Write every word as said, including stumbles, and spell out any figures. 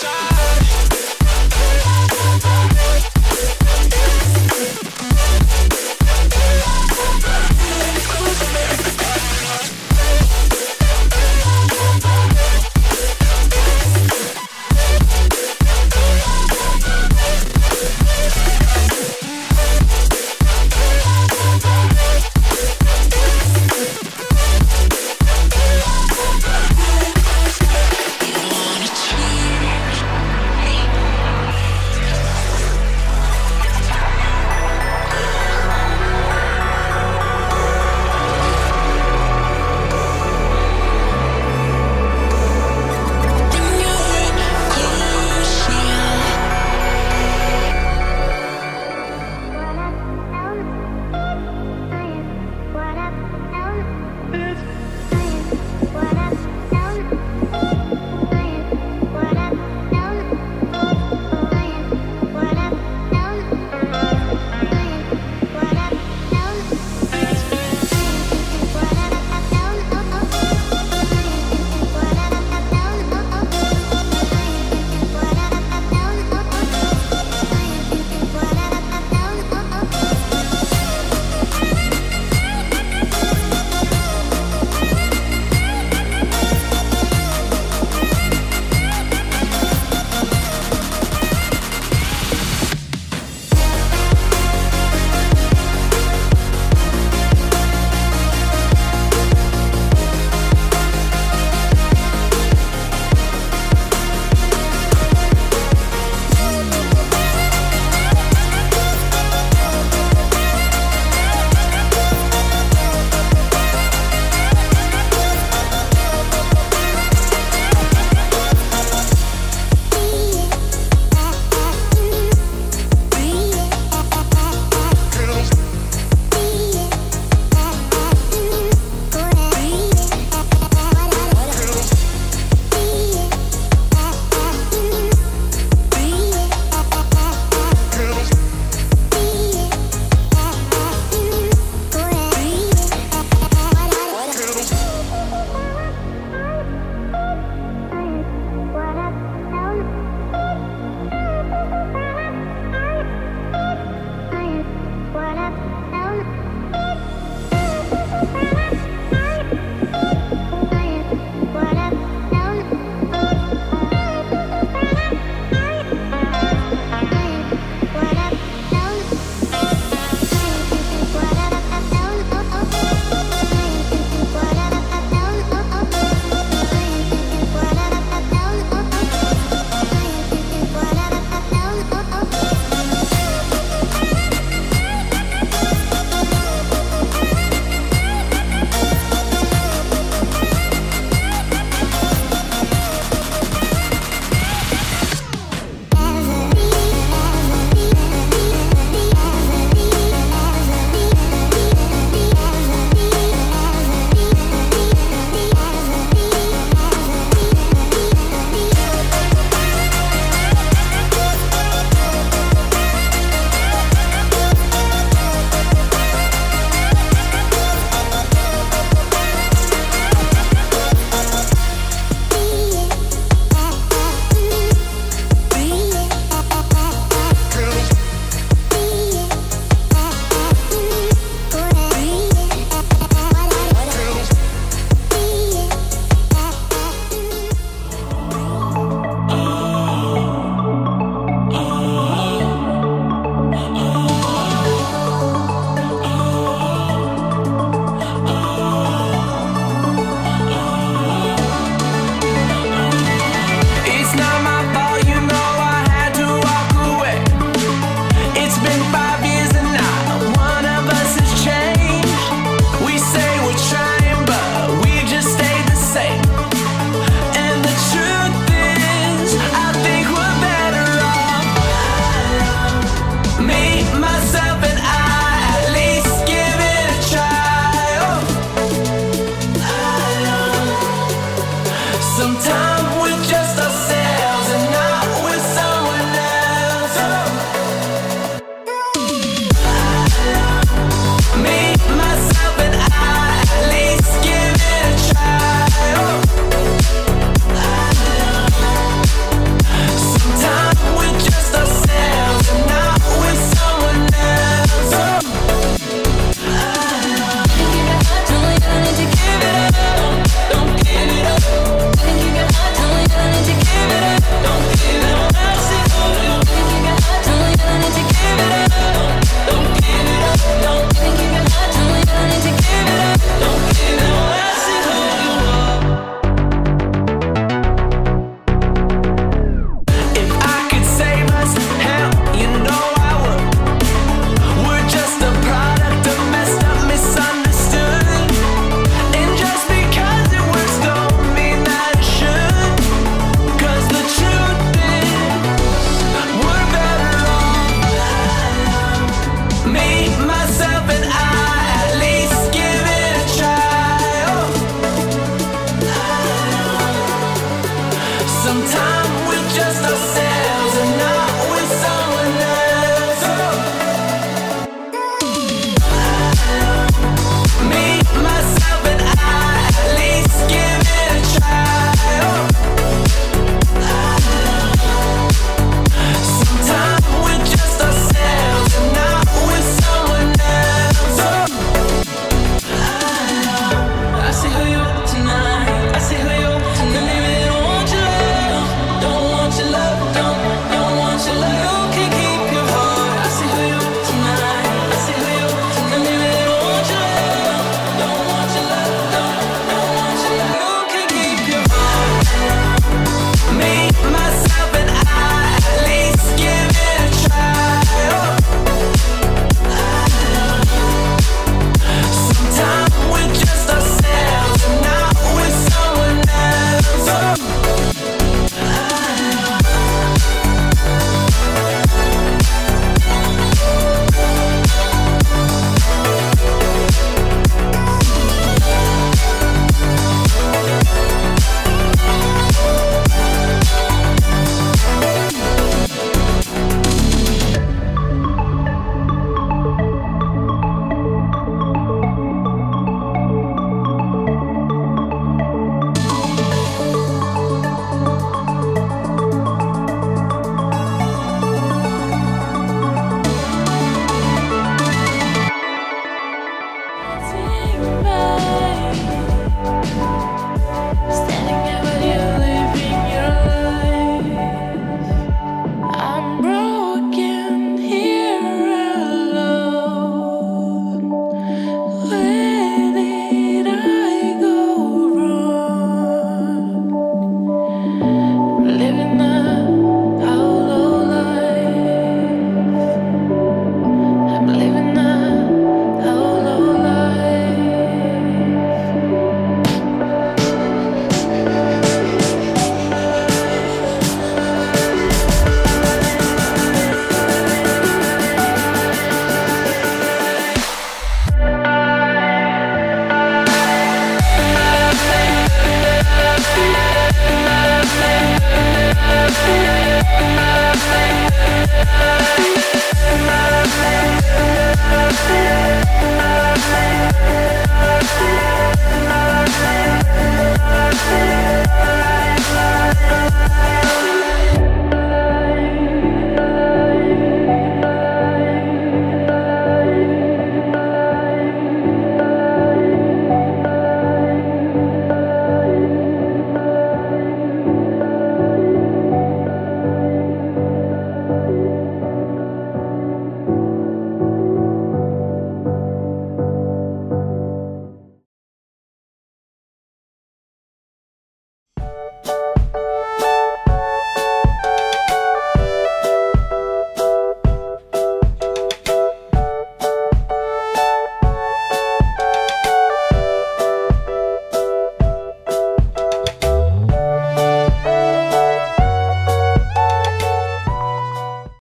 Shine.